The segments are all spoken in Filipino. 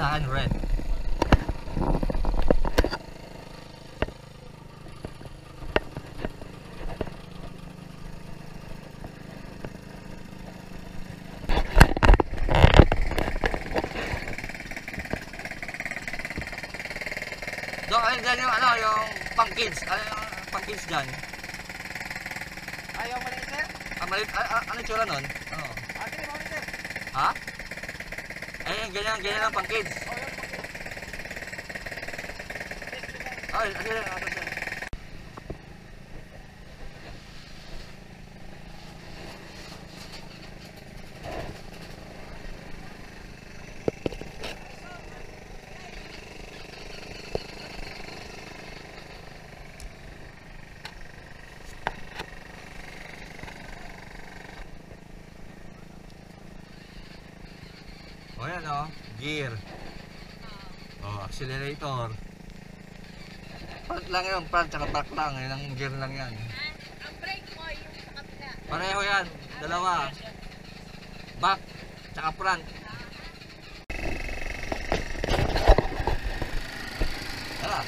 basahan red. Diyan yung ano, yung pang-kids. Ano yung pang-kids dyan? Ay, yung maliit, sir? Ah, maliit. Ano yung tsura nun? Ano? Ah, ganyan yung maliit, sir. Ha? Ayun, ganyan, ganyan ang pang-kids. Oo, yung pang-kids. Ay, ano yung ano, sir? O yan o, gear. O, accelerator. Park lang yun, park, tsaka park lang. Yan ang gear lang yan. Ang brake mo, yung sa kapila. Pareho yan, dalawa. Back, tsaka front. Tara.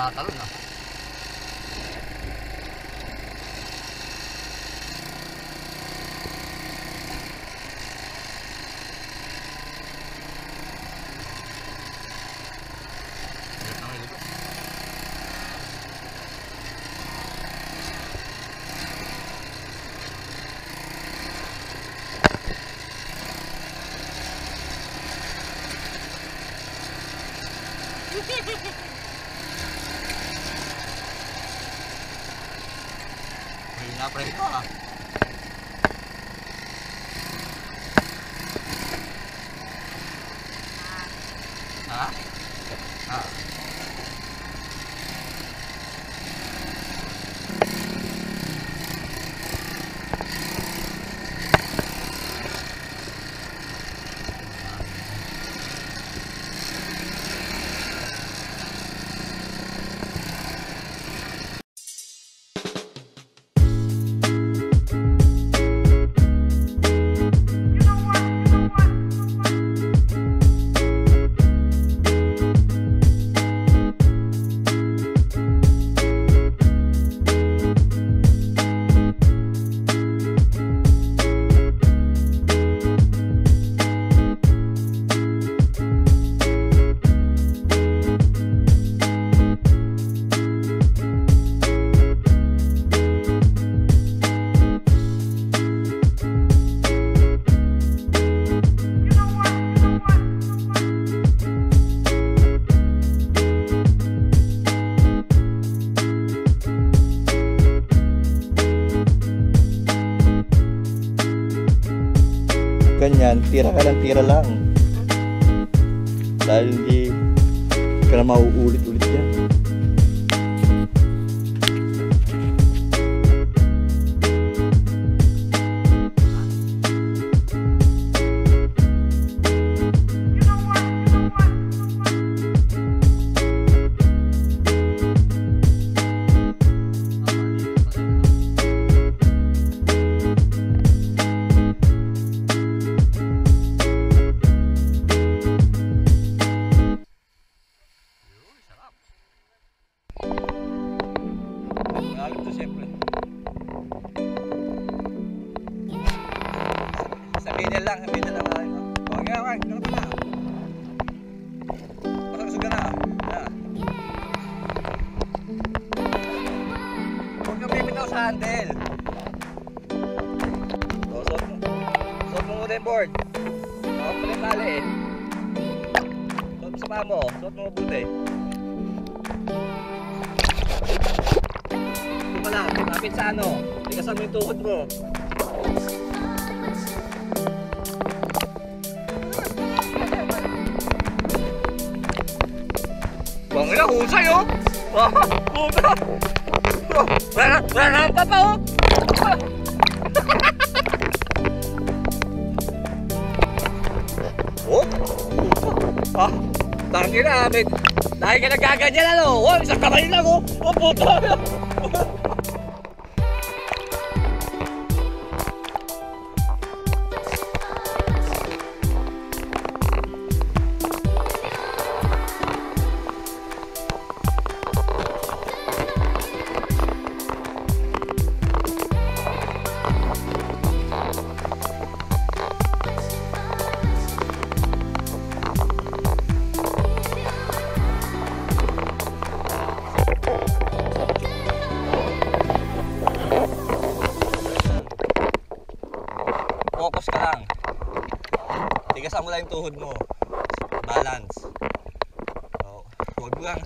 Makakalun ah. Napre ito ah. Ha? Ha? Ganyan, tira ka lang, tira lang. Dahil hindi ka na mauulit-ulit yan. Handle. So, suot mo muna yung board. Suot mo yung tali eh. Suot mo sa paa mo. Suot mo mabuti. Hindi mo lang. Kapit sa ano. Ligasan mo yung tuhod mo. Bangin na husay oh. Puta. Wala pa oh! Oh! Ah, tangin na, may... Dahil ka nagkaganyan, ano? Oh, isang kamay lang, oh! Oh, puto! Focus ka lang. Tigasan mo lang yung tuhod mo. Balance. So, huwag lang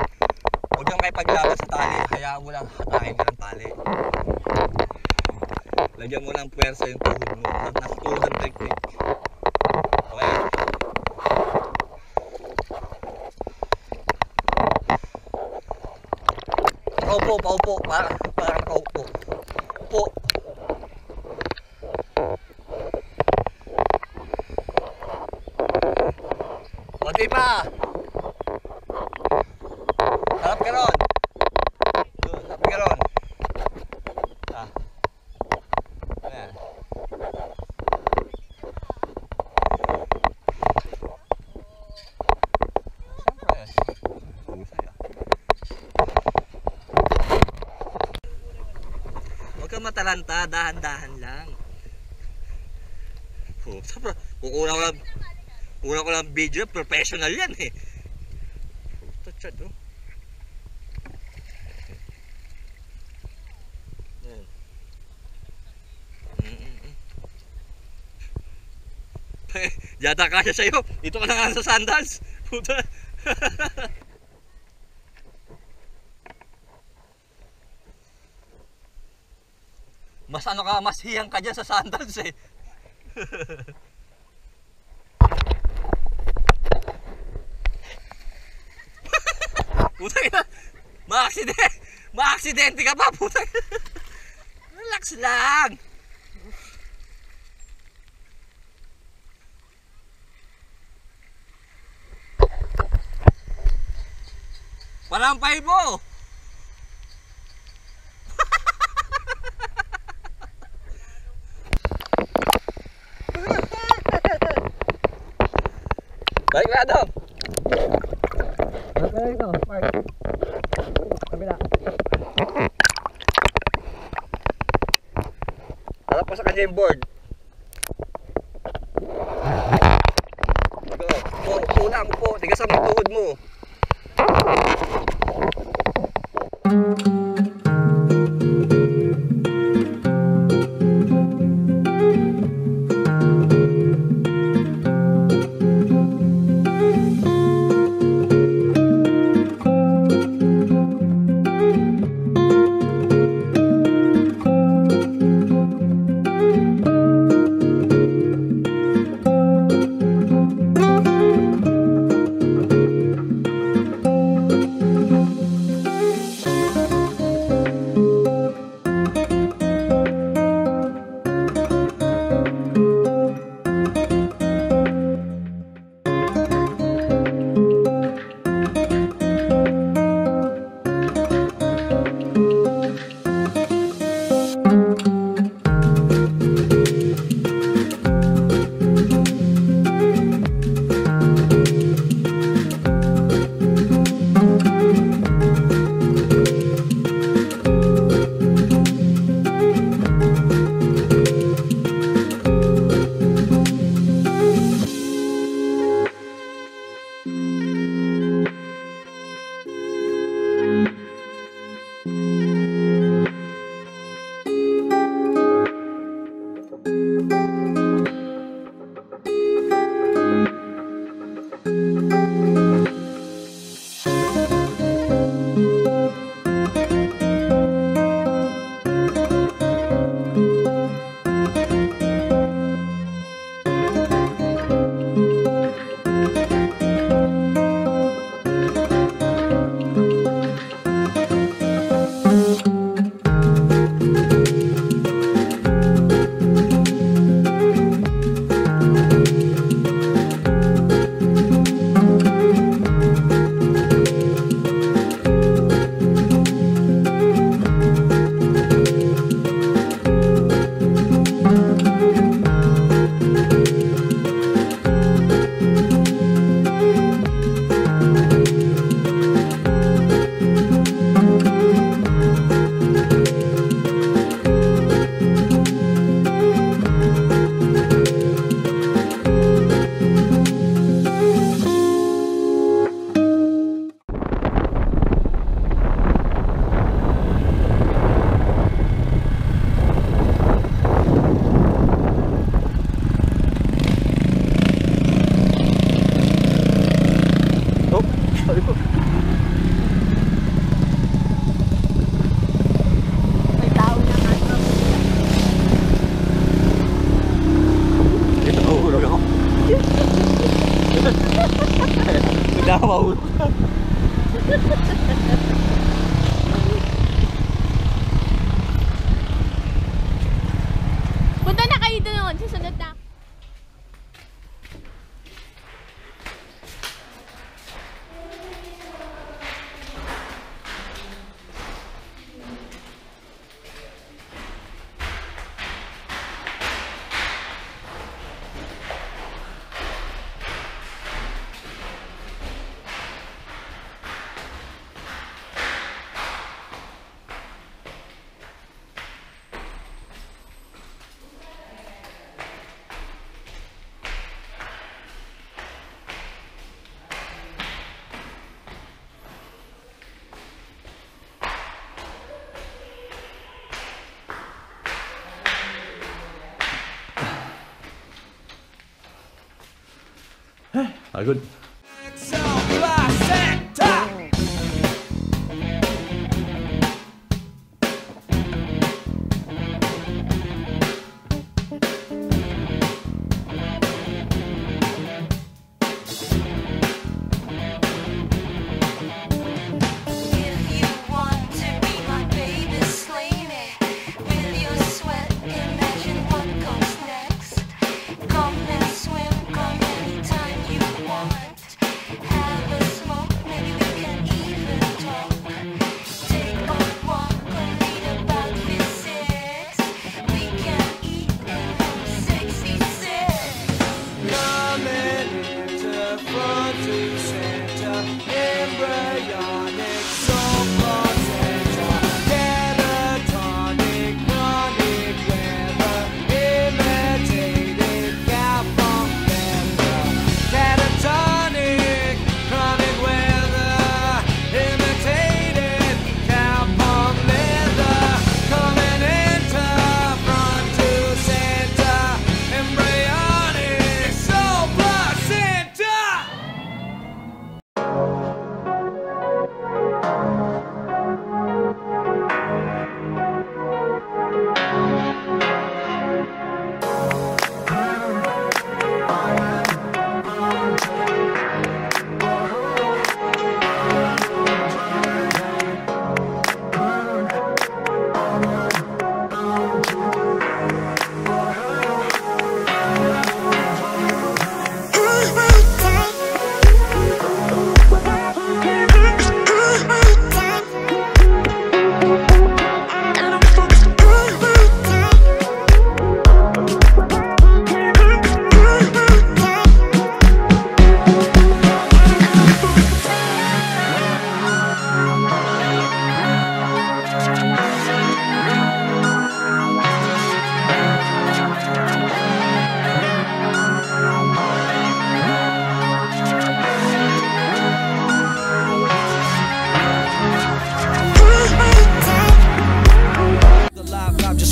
kayo paglaban sa tali. Hayaan mo lang hatakin ng tali. Lagyan mo ng pwersa yung tuhod mo. Nasa tuhod ang technique. Okay? Paupo. Parang paupo. Upo. Di ba? Harap ka ron. Ah. Ayan. Siyempre. Huwag kang matalanta. Dahan-dahan lang. Siyempre. Una ko lang video, professional yan eh. Yata kasya sa'yo, ito ka na nga sa sandals. Puta. Mas ano ka, mas hiyang ka dyan sa sandals eh. Putang ina. Ma-aksidente ka pa, putang. Relax lang. Palampay mo. Balik na daw. Balik na. Harap ko sa kanya yung board. Ulang po, tigasan mo tuhod mo. good.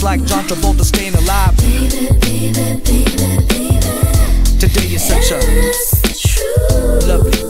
Like John Travolta staying alive. Baby, baby, baby, baby. Today is such a lovely.